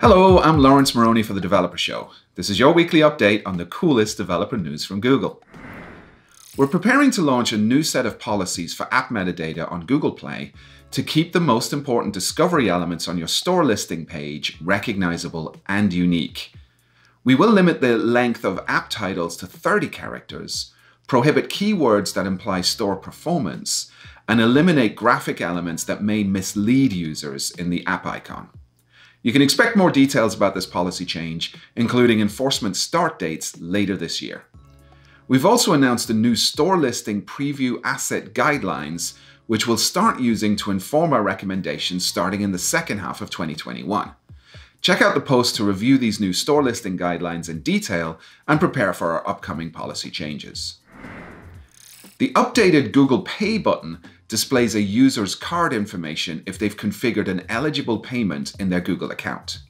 Hello, I'm Laurence Moroney for The Developer Show. This is your weekly update on the coolest developer news from Google. We're preparing to launch a new set of policies for app metadata on Google Play to keep the most important discovery elements on your store listing page recognizable and unique. We will limit the length of app titles to 30 characters, prohibit keywords that imply store performance, and eliminate graphic elements that may mislead users in the app icon. You can expect more details about this policy change, including enforcement start dates later this year. We've also announced the new store listing preview asset guidelines, which we'll start using to inform our recommendations starting in the second half of 2021. Check out the post to review these new store listing guidelines in detail and prepare for our upcoming policy changes. The updated Google Pay button displays a user's card information if they've configured an eligible payment in their Google account.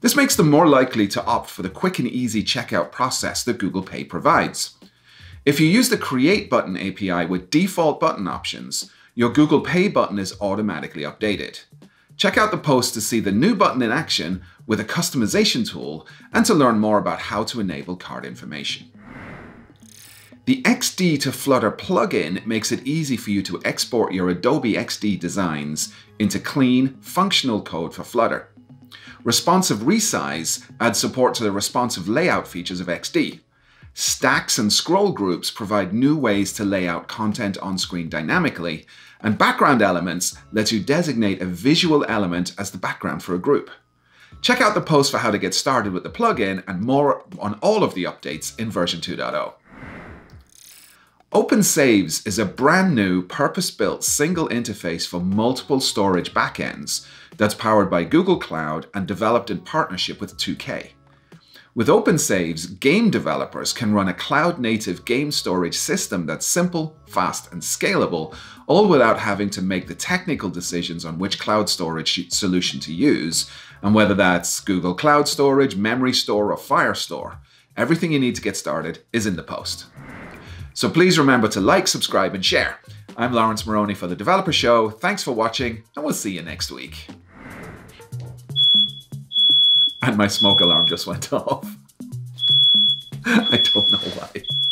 This makes them more likely to opt for the quick and easy checkout process that Google Pay provides. If you use the Create Button API with default button options, your Google Pay button is automatically updated. Check out the post to see the new button in action with a customization tool and to learn more about how to enable card information. The XD to Flutter plugin makes it easy for you to export your Adobe XD designs into clean, functional code for Flutter. Responsive resize adds support to the responsive layout features of XD. Stacks and scroll groups provide new ways to lay out content on screen dynamically, and background elements lets you designate a visual element as the background for a group. Check out the post for how to get started with the plugin and more on all of the updates in version 2.0. Open Saves is a brand new, purpose-built single interface for multiple storage backends that's powered by Google Cloud and developed in partnership with 2K. With Open Saves, game developers can run a cloud-native game storage system that's simple, fast, and scalable, all without having to make the technical decisions on which cloud storage solution to use, and whether that's Google Cloud Storage, Memory Store, or Firestore. Everything you need to get started is in the post. So please remember to like, subscribe, and share. I'm Laurence Moroney for The Developer Show. Thanks for watching, and we'll see you next week. And my smoke alarm just went off. I don't know why.